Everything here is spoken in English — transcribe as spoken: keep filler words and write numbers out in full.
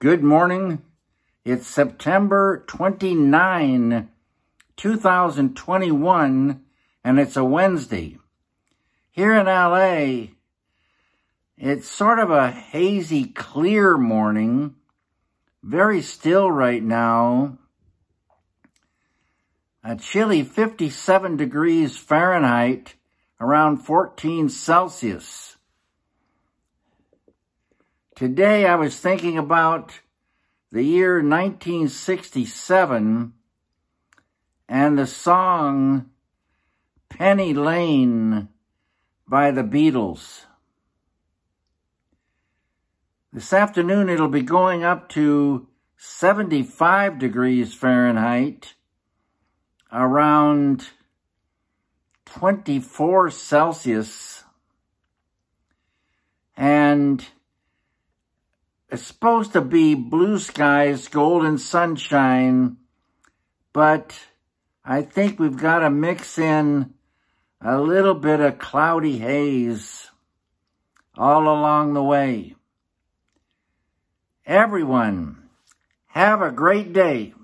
Good morning. It's September twenty-ninth, two thousand twenty-one, and it's a Wednesday. Here in L A, it's sort of a hazy, clear morning. Very still right now. A chilly fifty-seven degrees Fahrenheit, around fourteen Celsius. Today I was thinking about the year nineteen sixty-seven and the song Penny Lane by the Beatles. This afternoon it'll be going up to seventy-five degrees Fahrenheit, around twenty-four Celsius, and it's supposed to be blue skies, golden sunshine, but I think we've got to mix in a little bit of cloudy haze all along the way. Everyone, have a great day.